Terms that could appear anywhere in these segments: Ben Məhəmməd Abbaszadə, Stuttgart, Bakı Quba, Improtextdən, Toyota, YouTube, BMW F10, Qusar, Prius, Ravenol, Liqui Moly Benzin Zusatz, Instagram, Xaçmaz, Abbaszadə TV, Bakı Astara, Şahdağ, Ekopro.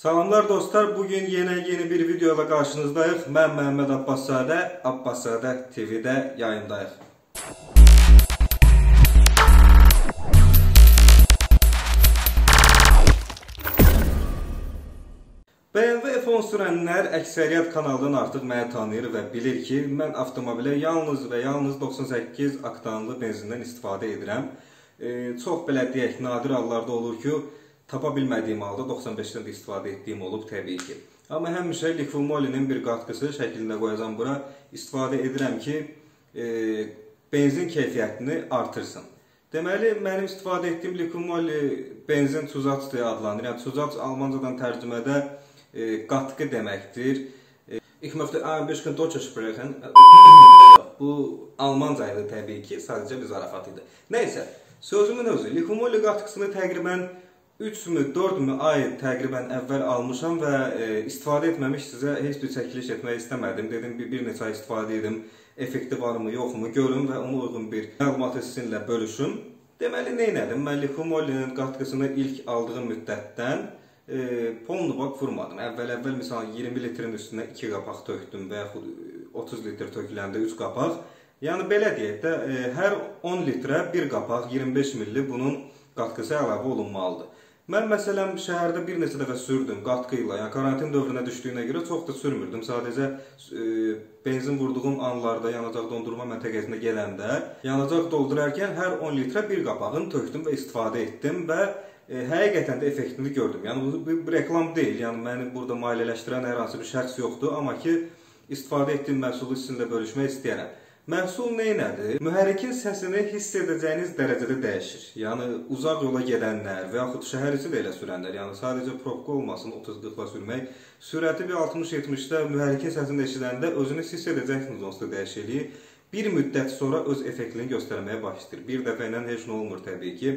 Salamlar dostlar, bugün yeni bir videoyla karşınızdayıq. Ben Məhəmməd Abbaszadə, Abbaszadə TV'də yayındayıq. BMW F10 sürənlər əksəriyyət kanaldan artıq məni tanıyır və bilir ki, mən avtomobilə yalnız və yalnız 98 oktanlı benzindən istifadə edirəm. Çox belə deyək, nadir hallarda olur ki, tapa bilmədiyim halda 95-dən də istifadə etdiyim olub təbii ki. Amma həmişə Liqui Moly'nin bir qatqısı şəklində qoyacam bura, istifadə edirəm ki, benzin keyfiyyətini artırsın. Deməli, mənim istifadə etdiyim Liqui Moly Benzin Zusatz deyə adlanır. Yəni, Zusatz Almancadan tərcümədə qatqı deməkdir. İlk möftə A5 Deutsche sprechen. Bu Almanca idi təbii ki, sadəcə bir zarafat idi. Nəysə, sözümün özü, Liqui Moly qatqısını təqribən 3-mü, 4-mü ay təqribən əvvəl almışam və istifadə etməmiş sizə heç bir çəkiliş etmək istəmədim. Dedim, bir neçə ay istifadə edim, effekti varmı, yoxmu görüm və ona uyğun bir məlumatı sizinlə bölüşüm. Deməli, neynədim? Mən Liqui Moly'nin qatqısını ilk aldığım müddətdən polnu bak vurmadım. Əvvəl misal 20 litrin üstünə 2 qapaq tökdüm və yaxud 30 litr töküləndə 3 qapaq. Yəni, belə deyək də, hər 10 litrə 1 qapaq, 25 milli bunun qatqısı əlavə olunmalıdır. Mən, məsələn, şəhərdə bir neçə dəfə sürdüm qatqı ilə, yəni karantin dövrünə düşdüyünə görə çox da sürmürdüm. Sadəcə benzin vurduğum anlarda, yanacaq dondurma məntəqəsində gələndə, yanacaq doldurarkən hər 10 litrə bir qapağını tökdüm və istifadə etdim və həqiqətən də effektini gördüm. Yəni, bu bir reklam deyil, yəni məni burada maliyyələşdirən hər hansı bir şəxs yoxdur, amma ki, istifadə etdiyim məhsulu sizinlə bölüşmək istəyərəm. Məhsul neynədir? Mühərrikin səsini hiss edəcəyiniz dərəcədə dəyişir. Yəni, uzaq yola gedənlər və yaxud şəhər içi də elə sürənlər, yəni sadəcə probka olmasın 30-40-la sürmək, sürəti bir 60-70-də mühərrikin səsini eşidəndə özünü hiss edəcəksiniz onsuz da dəyişikliyi. Bir müddət sonra öz effektini göstərməyə başlayır. Bir dəfə ilə heç nə olmur təbii ki.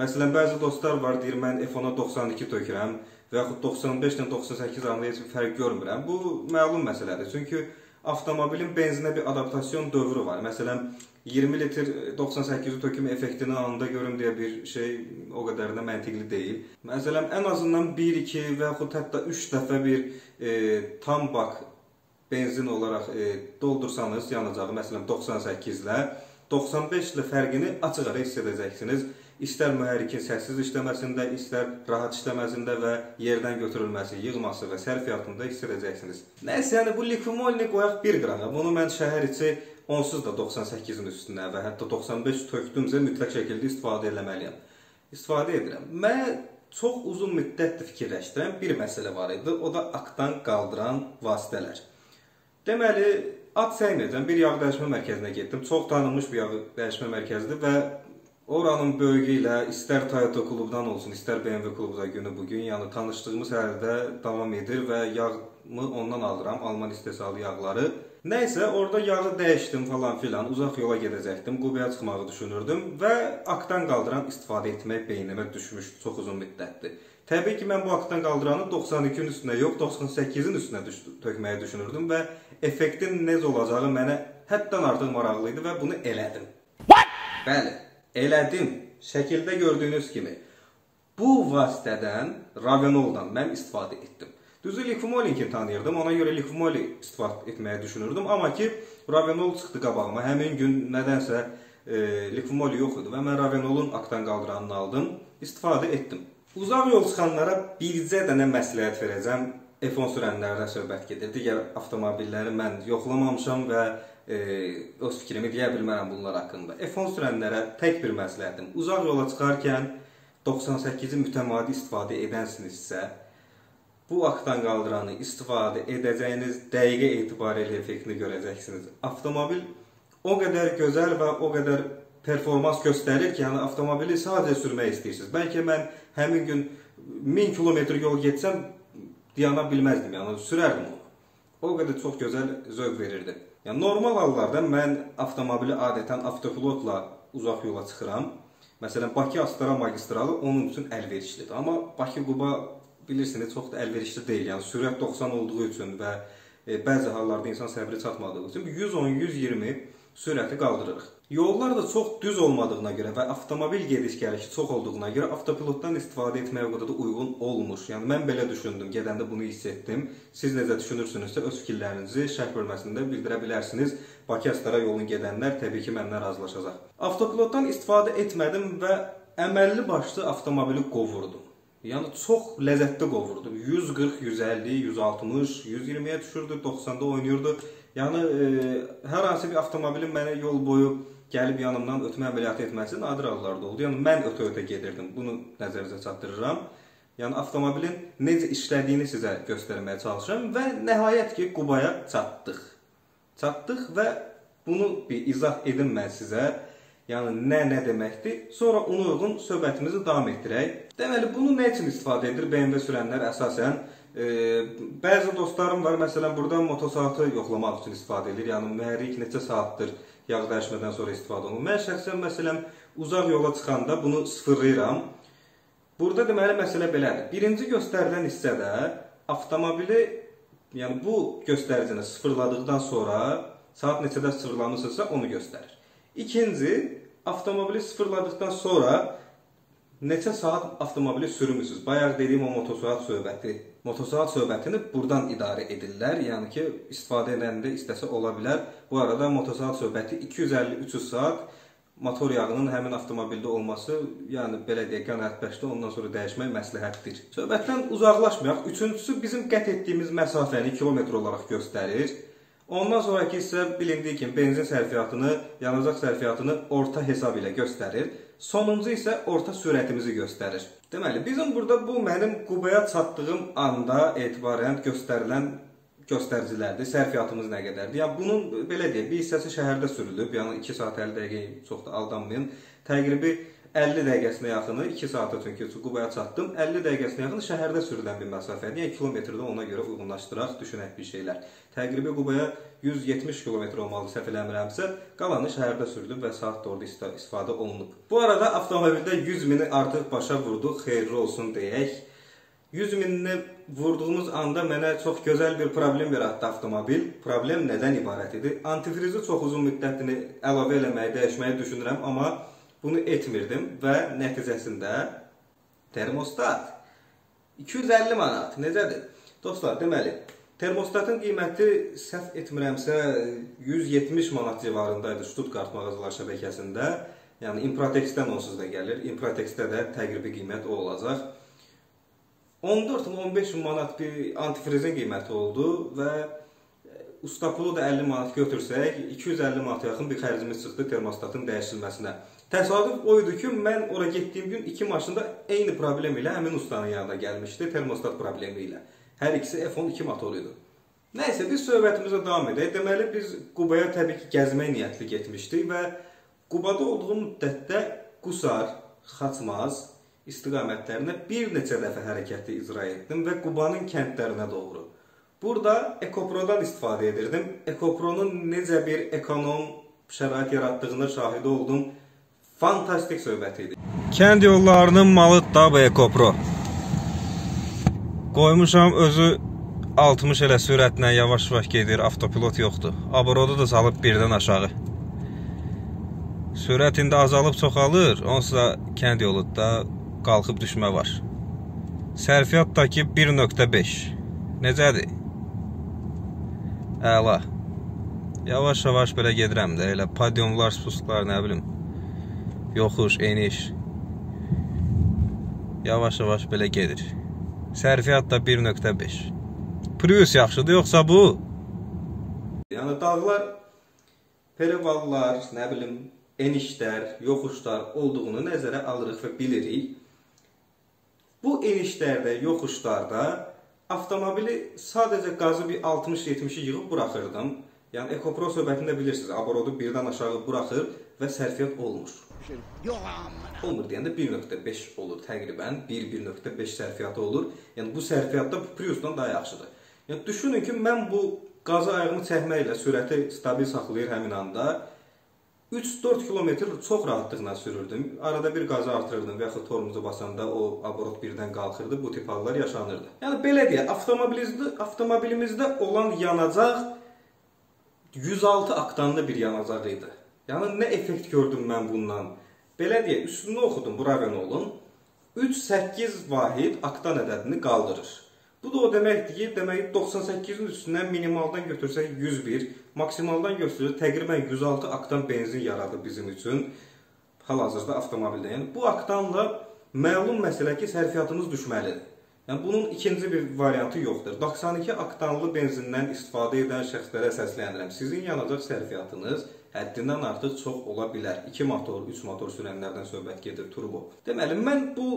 Məsələn, bəzi dostlar var, deyir, mən F10-a 92 tökürəm və yaxud 95-98 arasında heç bir fərq görmürəm. Bu, məlum məsələdir. Çünki avtomobilin benzinə bir adaptasyon dövrü var. Məsələn, 20 litr 98-i töküm effektini anında görüm deyə bir şey o qədər də məntiqli deyil. Məsələn, ən azından 1-2 və yaxud hətta 3 dəfə bir tam bak benzin olaraq doldursanız yanacağı, məsələn, 98-lə, 95-lə fərqini açıq ara hiss edəcəksiniz. İstər mühərrikin səssiz işləməsində, istər rahat işləməsində və yerdən götürülməsi, yığması və sərfiyyatında hiss edəcəksiniz. Nəysə, yəni bu Liqui Moly qoyaq bir qrağa. Bunu mən şəhər içi onsuz da 98-in üstünə və hətta 95 tökdümcə mütləq şəkildə istifadə eləməliyəm. İstifadə edirəm. Mən çox uzun müddətdir fikirləşdirən bir məsələ var idi. O da aktan qaldıran vasitələr. Deməli, ad səyməyəcəm, bir yağ dəyişmə mərkəzinə getdim. Çox tanınmış bir yağ dəyişmə mərkəzidir və oranın böyüğü ilə istər Toyota klubdan olsun, istər BMW klubda günü bugün, yəni tanışdığımız həldə davam edir və yağımı ondan alıram, Alman istehsalı yağları. Nəysə, orada yağı dəyişdim falan filan, uzaq yola gedəcəkdim, Qubaya çıxmağı düşünürdüm və aktan qaldıran istifadə etmək beynimə düşmüşdü, çox uzun müddətdir. Təbii ki, mən bu aktan qaldıranı 92-nin üstünə yox, 98-in üstünə tökməyi düşünürdüm və effektin necə olacağı mənə həddən artıq maraqlı idi və bunu elədim. Bəli. Elədim, şəkildə gördüyünüz kimi. Bu vasitədən, Ravenol'dan mən istifadə etdim. Düzü Liqui Moly'ni tanıyırdım, ona görə Liqui Moly istifadə etməyə düşünürdüm. Amma ki, Ravenol çıxdı qabağıma. Həmin gün nədənsə Liqui Moly yox idi və mən Ravenol'un aktan qaldıranını aldım, istifadə etdim. Uzaq yol çıxanlara bircə dənə məsləhət verəcəm. F10 sürənlərdən söhbət gedir. Digər avtomobilləri mən yoxlamamışam və öz fikrimi deyə bilmərəm bunlar haqqında. F10 sürənlərə tək bir məsləhətim. Uzaq yola çıxarkən 98-i mütəmadi istifadə edənsinizsə, bu aktan qaldıranı istifadə edəcəyiniz dəqiqə etibarilə effektini görəcəksiniz. Avtomobil o qədər gözəl və o qədər performans göstərir ki, yəni avtomobili sadəcə sürmək istəyirsiniz. Bəlkə mən həmin gün 1000 kilometr yol getsəm, diyana bilməzdim, yəni sürərdim onu. O qədər çox gözəl zövq verirdi. Yəni, normal hallarda mən avtomobili adətən avtopilotla uzaq yola çıxıram. Məsələn, Bakı Astara magistralı onun üçün əlverişlidir. Amma Bakı Quba bilirsiniz, çox da əlverişli deyil. Yəni, sürət 90 olduğu üçün və bəzi hallarda insan səbri çatmadığı üçün 110-120 sürəti qaldırırıq. Yollar da çox düz olmadığına görə və avtomobil gediş-gəlişi çox olduğuna görə avtopilotdan istifadə etməyə o qədər də uyğun olmur. Yəni mən belə düşündüm, gedəndə bunu hiss etdim. Siz necə düşünürsünüzsə öz fikirlərinizi şərh bölməsində bildirə bilərsiniz. Bakı Astara yolunu gedənlər təbii ki mənimlə razılaşacaq. Avtopilotdan istifadə etmədim və əməlli başlı avtomobili qovurdum. Yəni çox ləzzətli qovurdum. 140, 150, 160, 120-yə düşürdü, 90-da oynayırdı. Yəni hər hansı bir avtomobilin mənə yol boyu gəlib yanımdan ötmə əməliyyatı etməsi nadir hallarda oldu. Yəni mən ötə-ötə gedirdim. Bunu nəzərinizə çatdırıram. Yəni avtomobilin necə işlədiyini sizə göstərməyə çalışıram və nəhayət ki Qubaya çatdıq. Çatdıq və bunu bir izah edim mən sizə. Yəni nə deməkdir? Sonra ona uyğun söhbətimizi davam etdirək. Deməli, bunu nə üçün istifadə edir BMW sürənlər əsasən? Bəzi dostlarım var, məsələn, burada motosaatı yoxlamaq üçün istifadə edir. Yəni, mühərrik neçə saatdır yağ dəyişmədən sonra istifadə olunur. Mən şəxsən, məsələn, uzaq yola çıxanda bunu sıfırlayıram. Burada deməli, məsələ belədir. Birinci göstərilən hissədə avtomobili, yəni bu göstəricini sıfırladıqdan sonra saat neçədə sıfırlanmışsa onu göstərir. İkinci, avtomobili sıfırladıqdan sonra neçə saat avtomobili sürmüsünüz? Bayaq dediyim o motosaat söhbəti. Motosaat söhbətini buradan idarə edirlər. Yəni ki, istifadə edəndə istəsə ola bilər. Bu arada motosaat söhbəti 250-300 saat motor yağının həmin avtomobildə olması, yəni belə deyək, qənaətbəxşdir, ondan sonra dəyişmək məsləhətdir. Söhbətdən uzaqlaşmayaq. Üçüncüsü, bizim qət etdiyimiz məsafəni kilometr olaraq göstərir. Ondan sonraki isə bilindiyi kimi benzin sərfiyyatını, yanacaq sərfiyyatını orta hesab ilə göstərir. Sonuncu isə orta sürətimizi göstərir. Deməli, bizim burada bu mənim Qubaya çatdığım anda etibarən göstərilən göstəricilərdir. Sərfiyyatımız nə qədərdir? Yəni, bunun belə deyək, bir hissəsi şəhərdə sürülüb, yəni 2 saat 50 dəqiqəyə çox da aldanmayın. Təqribi 50 dəqiqəsinə yaxını, 2 saata çünki Qubaya çatdım, 50 dəqiqəsinə yaxını şəhərdə sürülən bir məsafədir. Yəni, kilometrdə ona görə uyğunlaşdıraq, düşünək bir şeylər. Təqribi Qubaya 170 kilometr olmalı səhv eləmirəmsə, qalanı şəhərdə sürülüb və saat da orada istifadə olunub. Bu arada avtomobildə 100 mini artıq başa vurduq, xeyirli olsun deyək. 100 minini vurduğumuz anda mənə çox gözəl bir problem yaratdı avtomobil. Problem nədən ibarət idi? Antifrizi çox uzun müddətini əlavə eləməyi, dəyişməyi düşünürəm, amma bunu etmirdim və nəticəsində termostat 250 manat. Necədir? Dostlar, deməli, termostatın qiyməti səhv etmirəmsə 170 manat civarındaydı Stuttgart mağazalar şəbəkəsində. Yəni, Improtextdən onsuz da gəlir. Improtextdə də təqribi qiymət o olacaq. 14-15 manat bir antifrizin qiyməti oldu və ustapulu da 50 manat götürsək, 250 manata yaxın bir xərcimiz çıxdı termostatın dəyişilməsinə. Təsadüf o idi ki, mən ora getdiyim gün iki maşında eyni problem ilə həmin ustanın yanına gəlmişdi, termostat problemi ilə. Hər ikisi F12 motoruydu. Nəysə, biz söhbətimizə davam edək. Deməli, biz Qubaya təbii ki, gəzmək niyyətli getmişdik və Qubada olduğu müddətdə Qusar, Xaçmaz istiqamətlərinə bir neçə dəfə hərəkəti icra etdim və Qubanın kəndlərinə doğru. Burada Ekoprodan istifadə edirdim. Ekopronun necə bir ekonom şərait yaratdığını şahidi oldum. Fantastik söhbət idi. Kənd yollarının malı da Ekopro. Qoymuşam özü 60 elə sürətlə yavaş-yavaş gedir. Avtopilot yoxdur. Abrodu da salıb birdən aşağı. Sürət indi azalıb çoxalır. Onsuz da kənd yolu da qalxıb düşmə var. Sərfiyyatdakı 1.5. Necədir? Əla. Yavaş-yavaş belə gedirəm də. Elə podiumlar, spustlar, nə bilim. Yoxuş, eniş. Yavaş-yavaş belə gedir. Sərfiyyat da 1.5. Prius yaxşıdır, yoxsa bu? Yəni, dağlar, perivallar, nə bilim, enişlər, yoxuşlar olduğunu nəzərə alırıq və bilirik. Bu enişlərdə, yoxuşlarda avtomobili sadəcə qazı bir 60-70-i yığıb buraxırdım. Yəni, Ekopro söhbətində bilirsiniz, abrodu birdən aşağı buraxır və sərfiyyat olmur. Olmur deyəndə 1.5 olur təqribən, 1-1.5 sərfiyyatı olur. Yəni, bu sərfiyyatda Prius'dan daha yaxşıdır. Yəni, düşünün ki, mən bu qaza ayağımı çəkməklə sürəti stabil saxlayır həmin anda. 3-4 kilometr çox rahatlıqla sürürdüm. Arada bir qaza artırırdım və yaxud torumuzu basanda o abrod birdən qalxırdı, bu tip hallar yaşanırdı. Yəni, belə deyək, avtomobilimizdə olan yanacaq 106 aktanda bir yanacaq idi. Yəni, nə effekt gördüm mən bundan? Belə deyə, üstünü oxudum bu Ravenolun. 3-8 vahid aktan ədədini qaldırır. Bu da o deməkdir ki, 98-in üstündən minimaldan götürsək 101, maksimaldan götürsək təqribən 106 aktan benzin yaradır bizim üçün hal-hazırda avtomobildə. Yəni, bu aktanla məlum məsələ ki, sərfiyyatımız düşməlidir. Yəni, bunun ikinci bir variantı yoxdur. 92 aktanlı benzindən istifadə edən şəxslərə səslənirəm. Sizin yanacaq sərfiyyatınız həddindən artıq çox ola bilər. 2 motor, 3 motor sürənlərdən söhbət gedir, turbo. Deməli, mən bu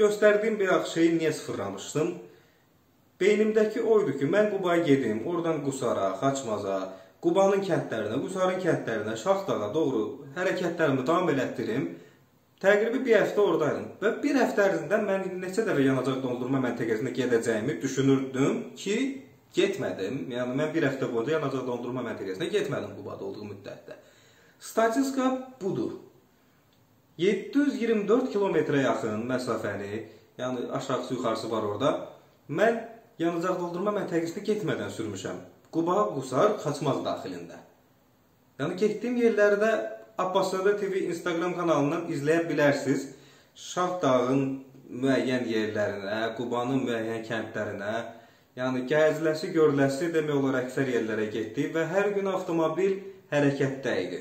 göstərdiyim bir şeyi niyə sıfırlamışdım? Beynimdəki oydu ki, mən Qubaya gedim, oradan Qusara, Xaçmaza, Qubanın kəndlərinə, Qusarın kəndlərinə, Şaxdağa doğru hərəkətlərimi davam elətdirim. Təqribi bir həftə oradaydım və bir həftə ərzində mən neçə dəfə yanacaq doldurma məntəqəsində gedəcəyimi düşünürdüm ki, getmədim. Yəni, mən bir həftə boyunca yanacaq doldurma məntəqəsində getmədim Qubada olduğu müddətdə. Statistika budur. 724 kilometrə yaxın məsafəni, yəni aşağısı yuxarısı var orada, mən yanacaq doldurma məntəqəsinə getmədən sürmüşəm. Quba, Qusar, Xaçmaz daxilində. Yəni, getdiyim yerlərdə Abbaszadə TV Instagram kanalından izləyə bilərsiniz. Şahdağın müəyyən yerlərinə, Qubanın müəyyən kəndlərinə, yəni gəziləsi, görüləsi demək olar əksər yerlərə getdik və hər gün avtomobil hərəkətdə idi.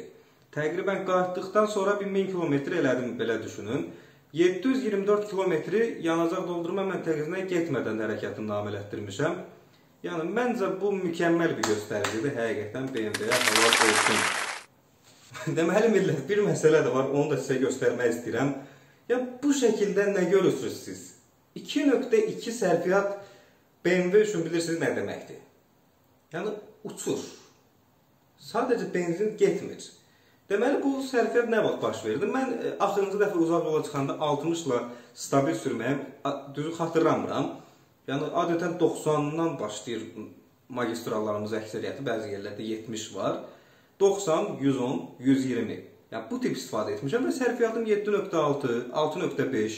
Təqribən qayıtdıqdan sonra 1000 kilometr elədim, belə düşünün. 724 kilometri yanacaq doldurma məntəqəsinə getmədən hərəkətini davam elətdirmişəm. Yəni, məncə bu mükəmməl bir göstəricidir. Həqiqətən BMW-yə halal olsun. Deməli, millət, bir məsələ də var, onu da sizə göstərmək istəyirəm. Ya, bu şəkildə nə görürsünüz siz? 2.2 sərfiyyat BMW üçün bilirsiniz nə deməkdir? Yəni, uçur. Sadəcə benzin getmir. Deməli, bu sərfiyyat nə vaxt baş verdi? Mən axırıncı dəfə uzaq yola çıxanda 60-la stabil sürməyəm, düzü xatırlamıram. Yəni, adətən 90-dan başlayır magistrallarımız əksəriyyəti, bəzi yerlərdə 70 var. 90, 110, 120. Yəni, bu tip istifadə etmişəm və sərfiyyatım 7.6, 6.5,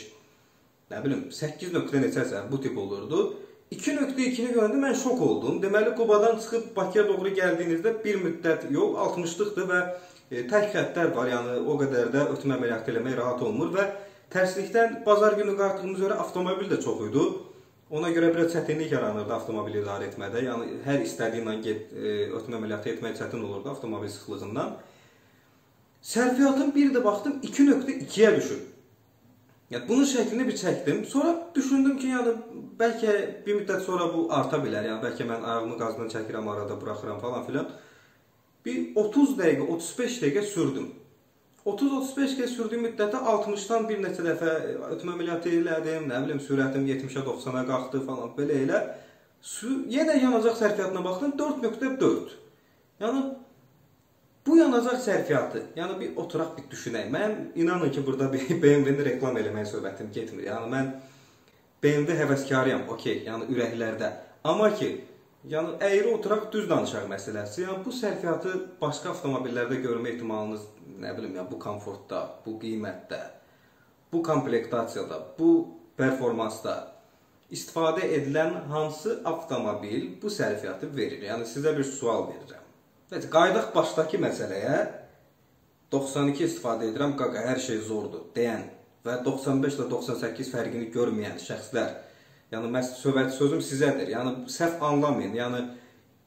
nə bilim, 8. neçəsə bu tip olurdu. 2.2-ni görəndə mən şok oldum. Deməli, Qubadan çıxıb Bakıya doğru gəldiyinizdə bir müddət yox, 60-lıqdır və tək xəttlər var, yəni o qədər də ötmə əməliyyat eləmək rahat olmur və tərslikdən bazar günü qartığımız görə avtomobil də çox idi. Ona görə bir çətinlik yaranırdı avtomobili idarə etmədə, yəni hər istədiyinlə ötmə əməliyyatı etmək çətin olurdu avtomobil sıxlığından. Sərfiyyatım bir də baxdım 2.2-yə düşür. Bunun şəklini bir çəkdim, sonra düşündüm ki, bəlkə bir müddət sonra bu arta bilər, bəlkə mən ayağımı qazdan çəkirəm, arada buraxıram falan filan. Bir 30 dəqiqə, 35 dəqiqə sürdüm. 30-35 dəqiqə sürdüyüm müddətdə 60-dan bir neçə dəfə ötmə əməliyyatı elədim, nə bilim, sürətim 70-ə, 90-a qalxdı falan, belə elə. Yenə yanacaq sərfiyyatına baxdım, 4.4. Yəni, bu yanacaq sərfiyyatı, yəni bir oturaq bir düşünək. Mən inanın ki, burada BMW-ni reklam eləməyə söhbətim getmir. Yəni, mən BMW həvəskarıyam, okey, yəni ürəklərdə. Amma ki, yəni, əyri oturaq düz danışaq məsələsi, yəni, bu sərfiyyatı başqa avtomobillərdə görmə ehtimalınız, nə bilim, bu komfortda, bu qiymətdə, bu komplektasiyada, bu performansda istifadə edilən hansı avtomobil bu sərfiyyatı verir? Yəni, sizə bir sual verirəm. Qaydaq başdakı məsələyə 92 istifadə edirəm, qaqa, hər şey zordur, deyən və 95 ilə 98 fərqini görməyən şəxslər, yəni, məhz sözüm sizədir, yəni, səhv anlamayın, yəni,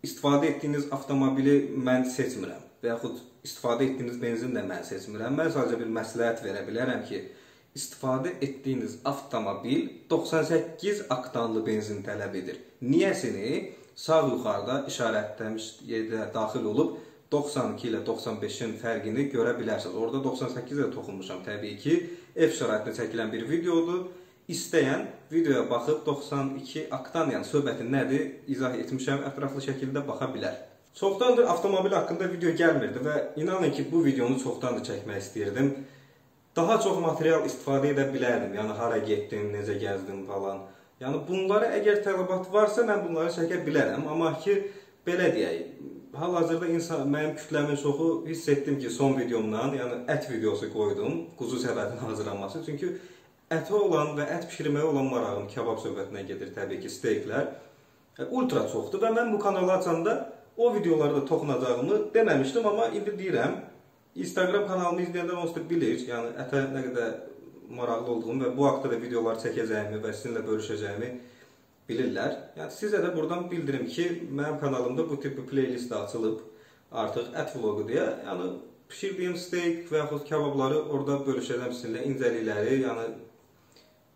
istifadə etdiyiniz avtomobili mən seçmirəm və yaxud istifadə etdiyiniz benzin də mən seçmirəm. Mən sadəcə bir məsləhət verə bilərəm ki, istifadə etdiyiniz avtomobil 98 aktanlı benzin tələb edir. Niyəsini sağ yuxarıda işarətləmiş yerdə daxil olub 92 ilə 95-in fərqini görə bilərsiniz. Orada 98-ə toxunmuşam təbii ki, F şəraitində çəkilən bir videodur. İstəyən videoya baxıb 92 aktan, yəni söhbəti nədir, izah etmişəm, ətraflı şəkildə baxa bilər. Çoxdandır avtomobil haqqında video gəlmirdi və inanın ki, bu videonu çoxdandır çəkmək istəyirdim. Daha çox material istifadə edə bilərdim, yəni hara getdim, necə gəzdim falan. Yəni bunlara əgər tələbat varsa, mən bunları çəkə bilərəm, amma ki, belə deyək, hal-hazırda mənim kütləmin çoxu hiss etdim ki, son videomdan, yəni ət videosu qoydum, quzu səbətinin hazırlanması, çünki ətə olan və ət pişirməyə olan marağım kebab söhbətinə gedir təbii ki, steyklər ultra çoxdur və mən bu kanalı açanda o videolarda toxunacağımı deməmişdim, amma indi deyirəm. Instagram kanalımı izləyənlər onsuz da bilir, yəni ətə nə qədər maraqlı olduğumu və bu haqda da videolar çəkəcəyimi və sizinlə bölüşəcəyimi bilirlər. Yəni sizə də buradan bildirim ki, mənim kanalımda bu tip bir playlist açılıb, artıq ət vlogu deyə, yəni pişirdiyim steak və yaxud kebabları orada bölüşəcəm sizinlə, incəlikləri, yəni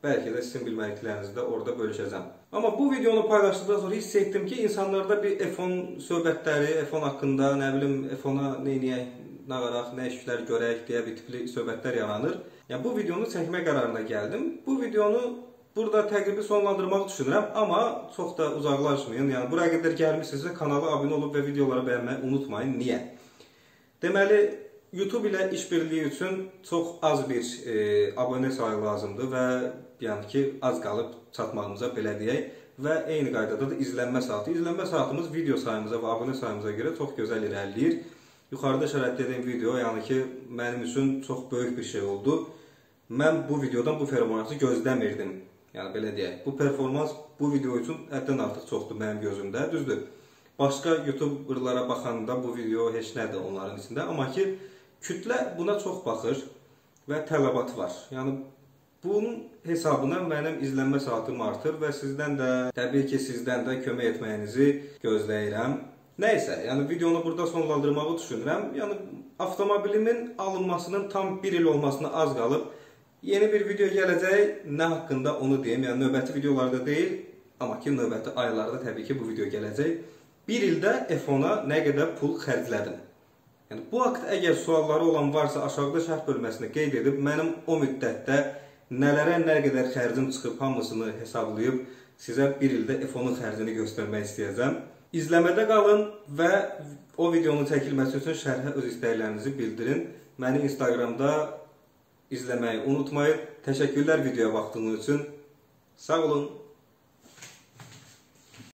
bəlkə də sizin bilmədiklərinizi də orada bölüşəcəm. Amma bu videonu paylaşdıqdan sonra hiss etdim ki, insanlarda bir F10 söhbətləri, F10 haqqında, nə bilim, F10-a neyniyək, nə qaraq, nə işlər görək deyə bir tipli söhbətlər yaranır. Yəni, bu videonu çəkmə qərarına gəldim. Bu videonu burada təqribi sonlandırmaq düşünürəm, amma çox da uzaqlaşmayın. Yəni, buraya qədər gəlmişsinizsə kanala abunə olub və videoları bəyənməyi unutmayın. Niyə? Deməli, YouTube ilə işbirliyi üçün çox az bir abunə sayı lazımdır və yəni ki, az qalıb çatmağımıza belə deyək və eyni qaydada da izlənmə saati. İzlənmə saatimiz video sayımıza və abunə sayımıza görə çox gözəl irəliləyir. Yuxarıda şərətlədiyim video, yəni ki, mənim üçün çox böyük bir şey oldu. Mən bu videodan bu performansı gözləmirdim. Yəni, belə deyək, bu performans bu video üçün həddən artıq çoxdur mənim gözümdə, düzdür. Başqa youtuberlara baxanda bu video heç nədir onların içində. Amma ki, kütlə buna çox baxır və tələbat var. Yəni, bunun hesabına mənim izlənmə saatim artır və sizdən də, təbii ki, sizdən də kömək etməyinizi gözləyirəm. Nəysə, yəni videonu burada sonlandırmağı düşünürəm. Yəni, avtomobilimin alınmasının tam 1 il olmasına az qalıb. Yeni bir video gələcək, nə haqqında onu deyim. Yəni, növbəti videolarda deyil, amma ki, növbəti aylarda təbii ki, bu video gələcək. 1 ildə F10-a nə qədər pul xərclədim? Yəni, bu haqt əgər sualları olan varsa, aşağıda şərh bölməsində qeyd edib, mənim o müddətdə nələrə nə qədər xərcim çıxıb, hamısını hesablayıb, sizə 1 ildə F10-un xərcini göstərmək istəyəcəm. İzləmədə qalın və o videonun çəkilməsi üçün şərhə öz istəklərinizi bildirin. Məni Instagramda izləməyi unutmayın. Təşəkkürlər videoya baxdığınız üçün. Sağ olun.